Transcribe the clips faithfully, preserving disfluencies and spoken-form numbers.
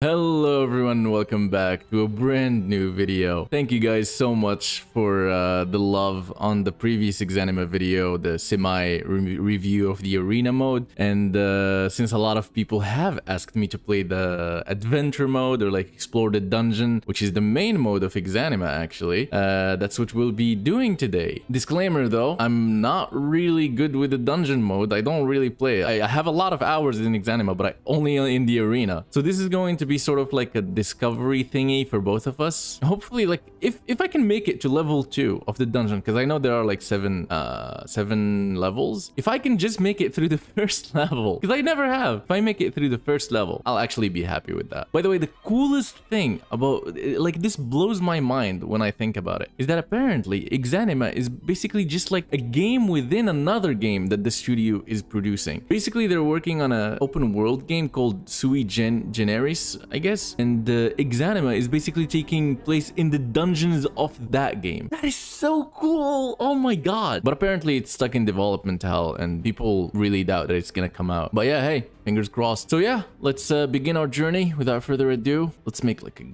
Hello everyone and welcome back to a brand new video. Thank you guys so much for uh, the love on the previous Exanima video, the semi re review of the arena mode. And uh, since a lot of people have asked me to play the adventure mode or like explore the dungeon, which is the main mode of Exanima actually, uh, that's what we'll be doing today. Disclaimer though, I'm not really good with the dungeon mode. I don't really play it. I have a lot of hours in Exanima, but I only in the arena. So this is going to be sort of like a discovery thingy for both of us. Hopefully, like if if I can make it to level two of the dungeon, because I know there are like seven uh seven levels. If I can just make it through the first level, because I never have. If I make it through the first level, I'll actually be happy with that. By the way, the coolest thing about like this blows my mind when I think about it is that apparently Exanima is basically just like a game within another game that the studio is producing. Basically, they're working on an open world game called Sui Generis, I guess, and uh, Exanima is basically taking place in the dungeons of that game. That is so cool! Oh my god! But apparently it's stuck in development hell and people really doubt that it's gonna come out. But yeah, hey, fingers crossed. So yeah, let's uh, begin our journey without further ado. Let's make like a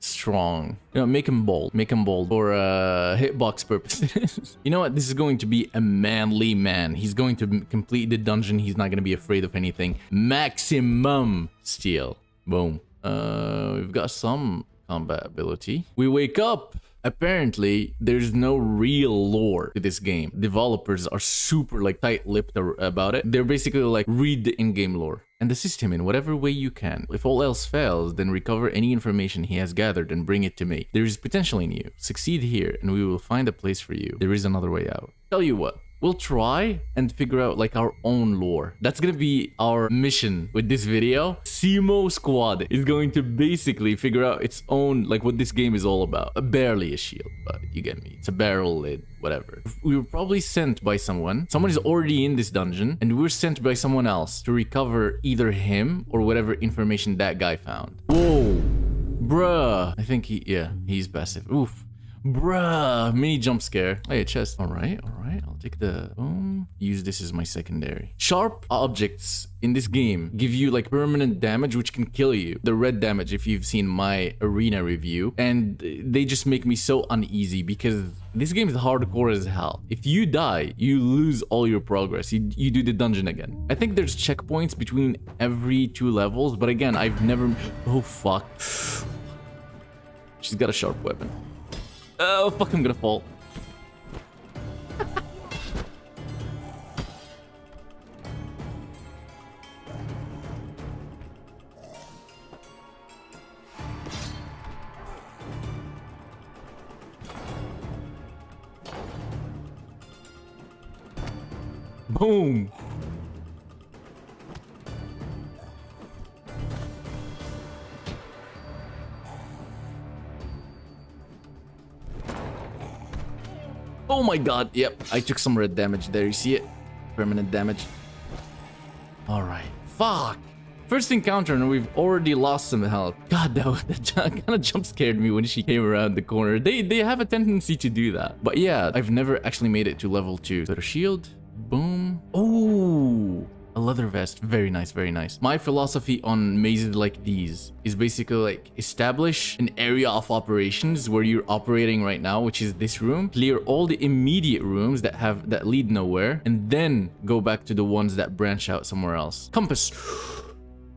strong, you know, make him bold, make him bold for uh hitbox purposes. You know what, this is going to be a manly man. He's going to complete the dungeon. He's not going to be afraid of anything. Maximum steel. Boom. Uh, we've got some combat ability. We wake up. Apparently, there's no real lore to this game. Developers are super like tight-lipped about it. They're basically like, read the in-game lore and the system in whatever way you can. If all else fails, then recover any information he has gathered and bring it to me. There is potential in you. Succeed here and we will find a place for you. There is another way out. Tell you what. We'll try and figure out like our own lore. That's gonna be our mission with this video. Simo squad is going to basically figure out its own, like what this game is all about. Uh, barely a shield, but you get me. It's a barrel lid, whatever. We were probably sent by someone. Someone is already in this dungeon and we're sent by someone else to recover either him or whatever information that guy found. Whoa, bruh. I think he, yeah, he's passive. Oof. Bruh, mini jump scare. Hey, chest. All right, all right. I'll take the boom. Use this as my secondary. Sharp objects in this game give you like permanent damage, which can kill you. The red damage, if you've seen my arena review. And they just make me so uneasy because this game is hardcore as hell. If you die, you lose all your progress. You, you do the dungeon again. I think there's checkpoints between every two levels. But again, I've never... Oh, fuck. She's got a sharp weapon. Oh, fuck, I'm gonna fall. Boom. Oh my god, yep, I took some red damage there, you see it? Permanent damage. Alright, fuck! First encounter and we've already lost some health. God, that, that kind of jump scared me when she came around the corner. They, they have a tendency to do that. But yeah, I've never actually made it to level two. Is that a shield? Boom. Oh! A leather vest. Very nice, very nice. My philosophy on mazes like these is basically like establish an area of operations where you're operating right now, which is this room. Clear all the immediate rooms that have that lead nowhere and then go back to the ones that branch out somewhere else. Compass.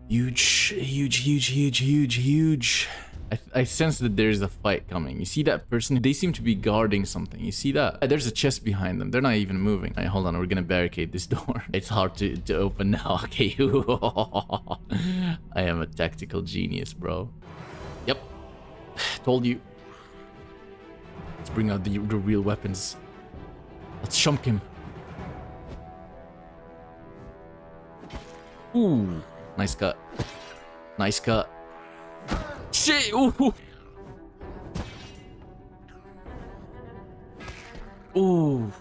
Huge, huge, huge, huge, huge, huge. I, I sense that there's a fight coming. You see that person? They seem to be guarding something. You see that? There's a chest behind them. They're not even moving. All right, hold on. We're gonna barricade this door. It's hard to, to open now. Okay. I am a tactical genius, bro. Yep. Told you. Let's bring out the, the real weapons. Let's chunk him. Ooh. Nice cut. Nice cut. Shit! Ooh. Ooh.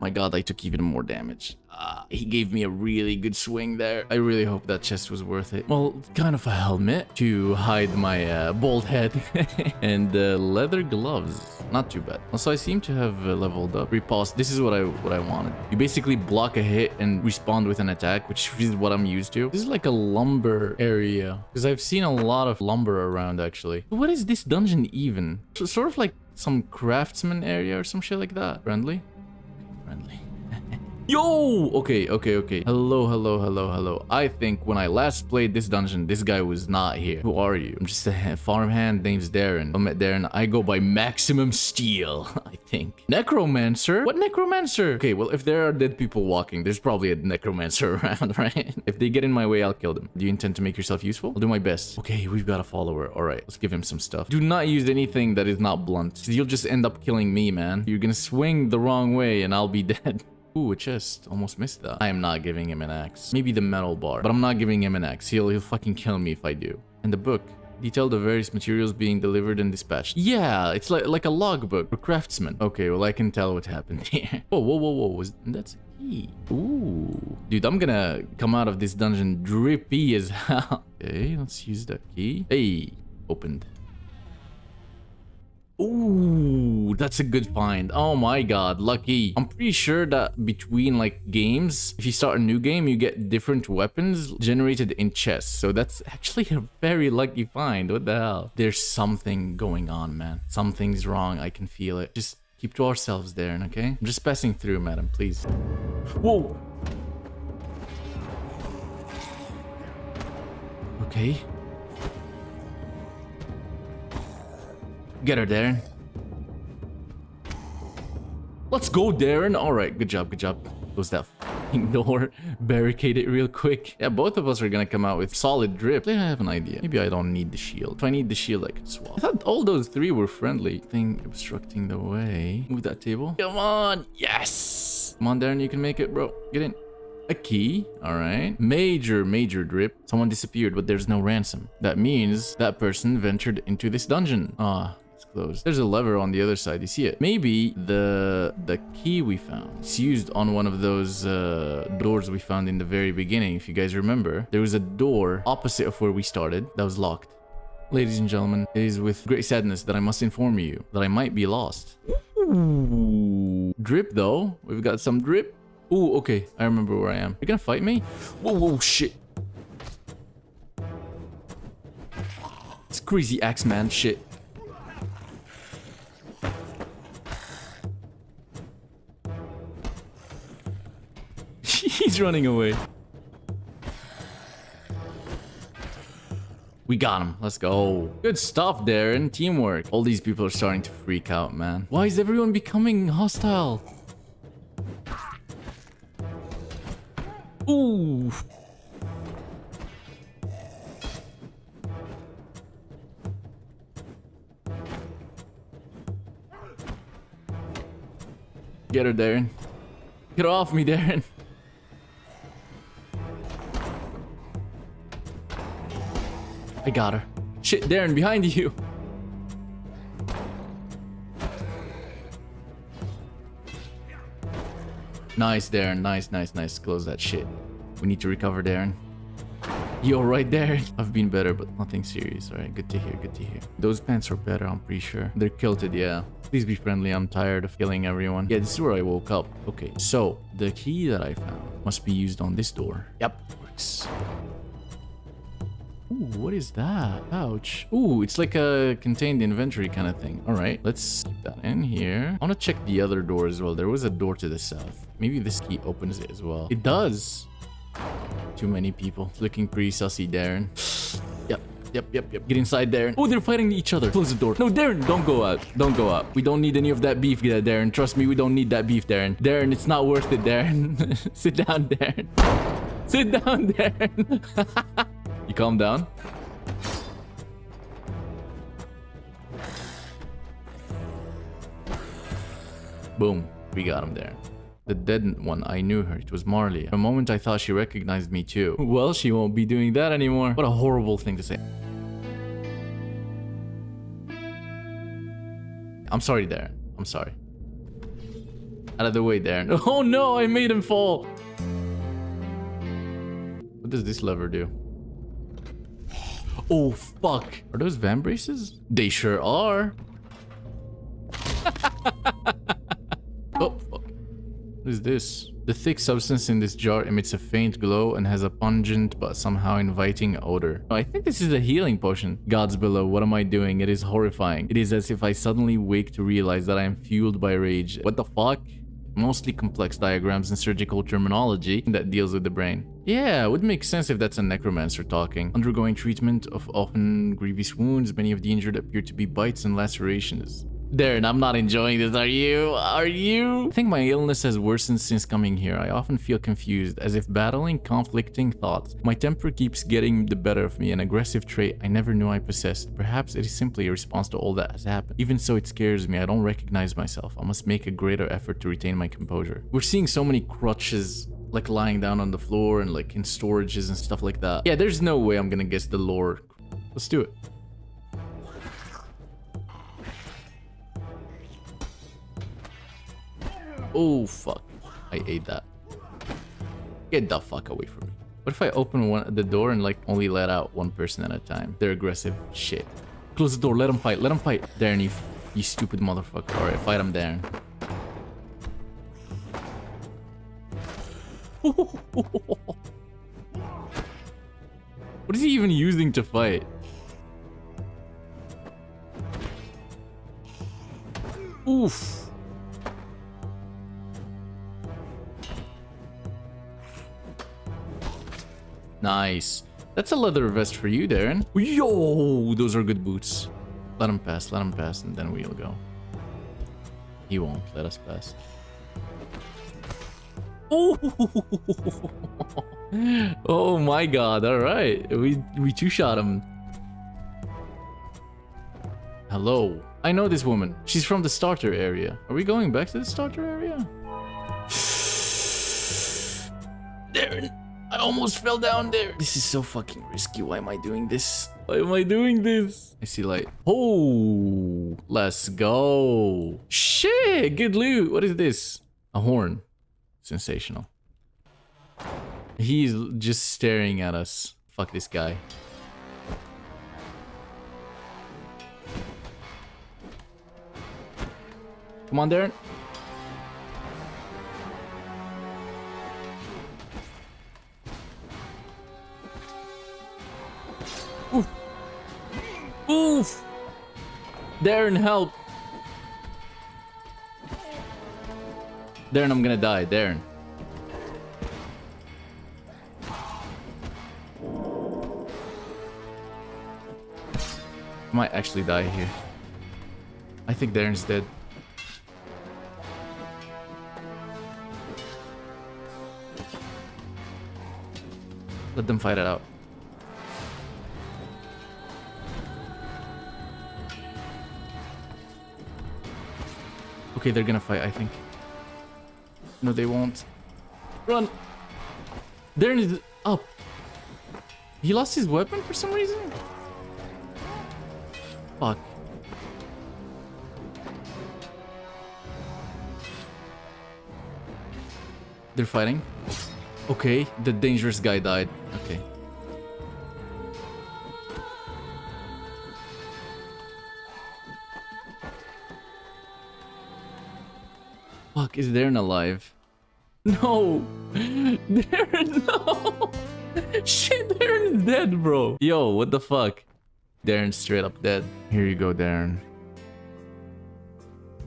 My god, I took even more damage. Ah, he gave me a really good swing there. I really hope that chest was worth it. Well, kind of a helmet to hide my uh, bald head. And uh, leather gloves. Not too bad. Also, I seem to have uh, leveled up. Riposte. This is what I what I wanted. You basically block a hit and respond with an attack, which is what I'm used to. This is like a lumber area, because I've seen a lot of lumber around, actually. What is this dungeon even? So, sort of like some craftsman area or some shit like that. Friendly? Friendly. Yo! Okay, okay, okay. Hello, hello, hello, hello. I think when I last played this dungeon, this guy was not here. Who are you? I'm just a farmhand. Name's Darren. I met Darren. I go by Maximum Steel, I think. Necromancer? What necromancer? Okay, well, if there are dead people walking, there's probably a necromancer around, right? If they get in my way, I'll kill them. Do you intend to make yourself useful? I'll do my best. Okay, we've got a follower. All right, let's give him some stuff. Do not use anything that is not blunt. You'll just end up killing me, man. You're gonna swing the wrong way and I'll be dead. Ooh, a chest. Almost missed that. I am not giving him an axe. Maybe the metal bar, but I'm not giving him an axe. He'll, he'll fucking kill me if I do. And the book. Detail the various materials being delivered and dispatched. Yeah, it's like, like a logbook for craftsmen. Okay, well, I can tell what happened here. Whoa, whoa, whoa, whoa. Was, that's a key. Ooh. Dude, I'm gonna come out of this dungeon drippy as hell. Okay, let's use that key. Hey, opened. Ooh, that's a good find. Oh my god, lucky. I'm pretty sure that between like games, if you start a new game, you get different weapons generated in chests. So that's actually a very lucky find. What the hell? There's something going on, man. Something's wrong. I can feel it. Just keep to ourselves, Darren, okay? I'm just passing through, madam, please. Whoa. Okay. Get her, Darren. Let's go, Darren. All right, good job, good job. Close that f***ing door. Barricade it real quick. Yeah, both of us are gonna come out with solid drip. I have an idea. Maybe I don't need the shield. If I need the shield, I can swap. I thought all those three were friendly. Thing obstructing the way. Move that table. Come on. Yes. Come on, Darren. You can make it, bro. Get in. A key. All right. Major, major drip. Someone disappeared, but there's no ransom. That means that person ventured into this dungeon. Ah. Closed. There's a lever on the other side. You see it? Maybe the the key we found, it's used on one of those uh, doors we found in the very beginning. If you guys remember, there was a door opposite of where we started that was locked. Ladies and gentlemen, it is with great sadness that I must inform you that I might be lost. Ooh. Drip though. We've got some drip. Ooh, okay. I remember where I am. You're gonna fight me? Whoa, whoa, shit. It's crazy axe man shit. He's running away. We got him. Let's go. Good stuff, Darren. Teamwork. All these people are starting to freak out, man. Why is everyone becoming hostile? Ooh. Get her, Darren. Get off me, Darren. I got her. Shit, Darren, behind you. Nice, Darren. Nice, nice, nice. Close that shit. We need to recover, Darren. Yo, right, Darren. I've been better, but nothing serious. All right, good to hear, good to hear. Those pants are better, I'm pretty sure. They're kilted, yeah. Please be friendly. I'm tired of killing everyone. Yeah, this is where I woke up. Okay, so the key that I found must be used on this door. Yep, works. Ooh, what is that? Ouch. Ooh, it's like a contained inventory kind of thing. All right, let's keep that in here. I want to check the other door as well. There was a door to the south. Maybe this key opens it as well. It does. Too many people. Looking pretty sussy, Darren. Yep, yep, yep, yep. Get inside, Darren. Oh, they're fighting each other. Close the door. No, Darren, don't go out. Don't go out. We don't need any of that beef, Darren. Trust me, we don't need that beef, Darren. Darren, it's not worth it, Darren. Sit down, Darren. Sit down, Darren. You calm down. Boom. We got him there. The dead one, I knew her. It was Marley. For a moment, I thought she recognized me too. Well, she won't be doing that anymore. What a horrible thing to say. I'm sorry, Darren. I'm sorry. Out of the way, Darren. Oh no, I made him fall. What does this lever do? Oh, fuck. Are those van braces? They sure are. Oh, fuck. What is this? The thick substance in this jar emits a faint glow and has a pungent but somehow inviting odor. Oh, I think this is a healing potion. Gods below, what am I doing? It is horrifying. It is as if I suddenly wake to realize that I am fueled by rage. What the fuck? Mostly complex diagrams and surgical terminology that deals with the brain. Yeah, it would make sense if that's a necromancer talking. Undergoing treatment of often grievous wounds, many of the injured appear to be bites and lacerations. Darren, I'm not enjoying this, are you? Are you? I think my illness has worsened since coming here. I often feel confused, as if battling conflicting thoughts. My temper keeps getting the better of me, an aggressive trait I never knew I possessed. Perhaps it is simply a response to all that has happened. Even so, it scares me. I don't recognize myself. I must make a greater effort to retain my composure. We're seeing so many crutches, like lying down on the floor and like in storages and stuff like that. Yeah, there's no way I'm gonna guess the lore. Let's do it. Oh, fuck. I ate that. Get the fuck away from me. What if I open one the door and, like, only let out one person at a time? They're aggressive. Shit. Close the door. Let them fight. Let them fight. Darren, you, you stupid motherfucker. All right, fight him, Darren. What is he even using to fight? Oof. Nice. That's a leather vest for you, Darren. Yo, those are good boots. Let him pass, let him pass, and then we'll go. He won't let us pass. Oh, oh my god. All right. We, we two-shot him. Hello. I know this woman. She's from the starter area. Are we going back to the starter area? Darren. I almost fell down there. This is so fucking risky. Why am I doing this? Why am I doing this? I see light. Oh, let's go. Shit, good loot. What is this? A horn. Sensational. He's just staring at us. Fuck this guy. Come on, Darren. Oof! Darren, help! Darren, I'm gonna die. Darren. I might actually die here. I think Darren's dead. Let them fight it out. Okay, they're gonna fight, I think. No, they won't. Run! Darren is up. He lost his weapon for some reason? Fuck. They're fighting. Okay, the dangerous guy died. Okay. Fuck, is Darren alive? No! Darren, no! Shit, Darren's dead, bro! Yo, what the fuck? Darren's straight up dead. Here you go, Darren.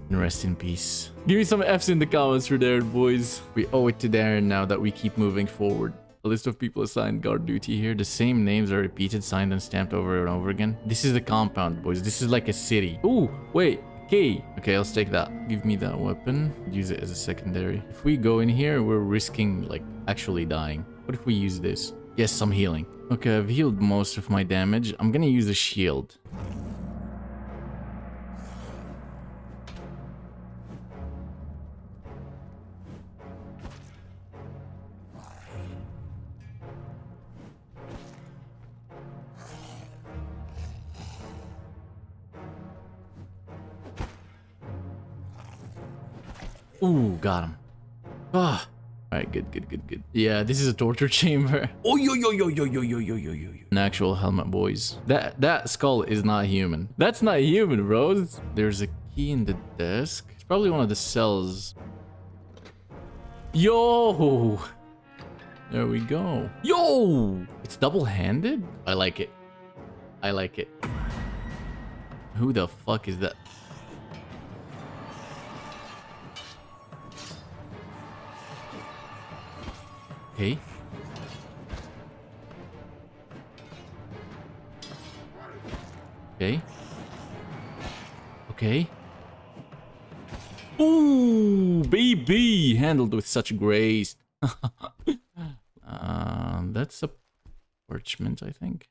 And rest in peace. Give me some F's in the comments for Darren, boys. We owe it to Darren now that we keep moving forward. A list of people assigned guard duty here. The same names are repeated, signed, and stamped over and over again. This is the compound, boys. This is like a city. Ooh, wait. Okay, okay, let's take that. Give me that weapon. Use it as a secondary. If we go in here, we're risking, like, actually dying. What if we use this? Yes, some healing. Okay, I've healed most of my damage. I'm gonna use a shield. Ooh, got him. Ah, Alright, good, good, good, good. Yeah, this is a torture chamber. Oh, yo, yo, yo, yo, yo, yo, yo, yo, yo. An actual helmet, boys. That that skull is not human. That's not human, bro. There's a key in the desk. It's probably one of the cells. Yo! There we go. Yo! It's double-handed? I like it. I like it. Who the fuck is that? Okay. Okay. Okay. Ooh, baby! Handled with such grace. um, that's a parchment, I think.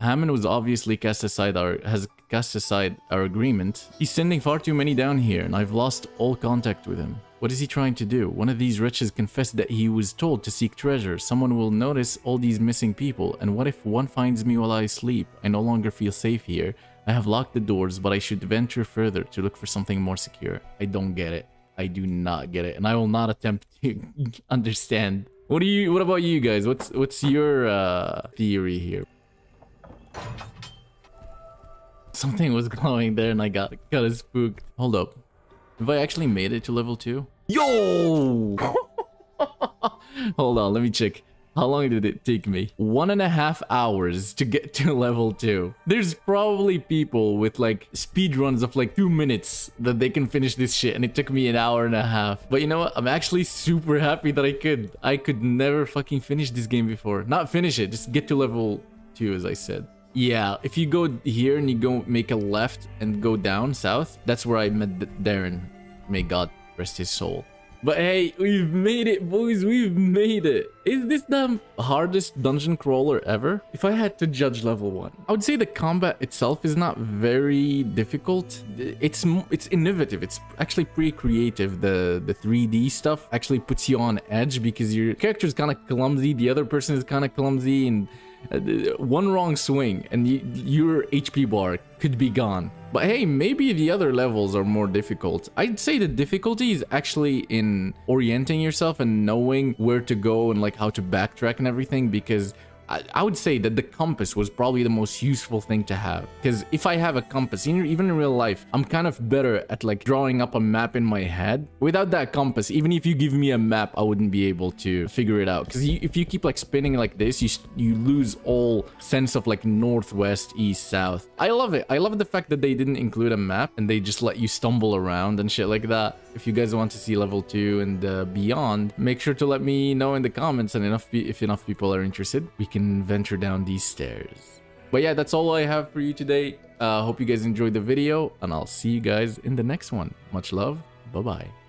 Hammond was obviously cast aside our has cast aside our agreement. He's sending far too many down here, and I've lost all contact with him. What is he trying to do? One of these wretches confessed that he was told to seek treasure. Someone will notice all these missing people, and what if one finds me while I sleep? I no longer feel safe here. I have locked the doors, but I should venture further to look for something more secure. I don't get it. I do not get it, and I will not attempt to understand. What do you? What about you guys? What's what's your uh, theory here? Something was glowing there and I got got spooked. Hold up. Have I actually made it to level two? Yo! Hold on, let me check. How long did it take me? One and a half hours to get to level two. There's probably people with like speed runs of like two minutes that they can finish this shit, and it took me an hour and a half. But you know what? I'm actually super happy that I could. I could never fucking finish this game before. Not finish it, just get to level two, as I said. Yeah, if you go here and you go make a left and go down south, that's where I met Darren. May God rest his soul. But hey, we've made it, boys. We've made it. Is this the hardest dungeon crawler ever? If I had to judge level one, I would say the combat itself is not very difficult. It's it's innovative. It's actually pretty creative. The the three D stuff actually puts you on edge because your character is kind of clumsy. The other person is kind of clumsy, and one wrong swing and you, your H P bar could be gone. But hey, maybe the other levels are more difficult. I'd say the difficulty is actually in orienting yourself and knowing where to go and like how to backtrack and everything, because I, I would say that the compass was probably the most useful thing to have. Because if I have a compass, even in real life, I'm kind of better at like drawing up a map in my head. Without that compass, even if you give me a map, I wouldn't be able to figure it out. Because if you keep like spinning like this, you, you lose all sense of like northwest, east, south. I love it. I love the fact that they didn't include a map and they just let you stumble around and shit like that. If you guys want to see level two and uh, beyond, make sure to let me know in the comments, and enough pe if enough people are interested, we can venture down these stairs. But yeah, that's all I have for you today. Uh, hope you guys enjoyed the video, and I'll see you guys in the next one. Much love. Bye-bye.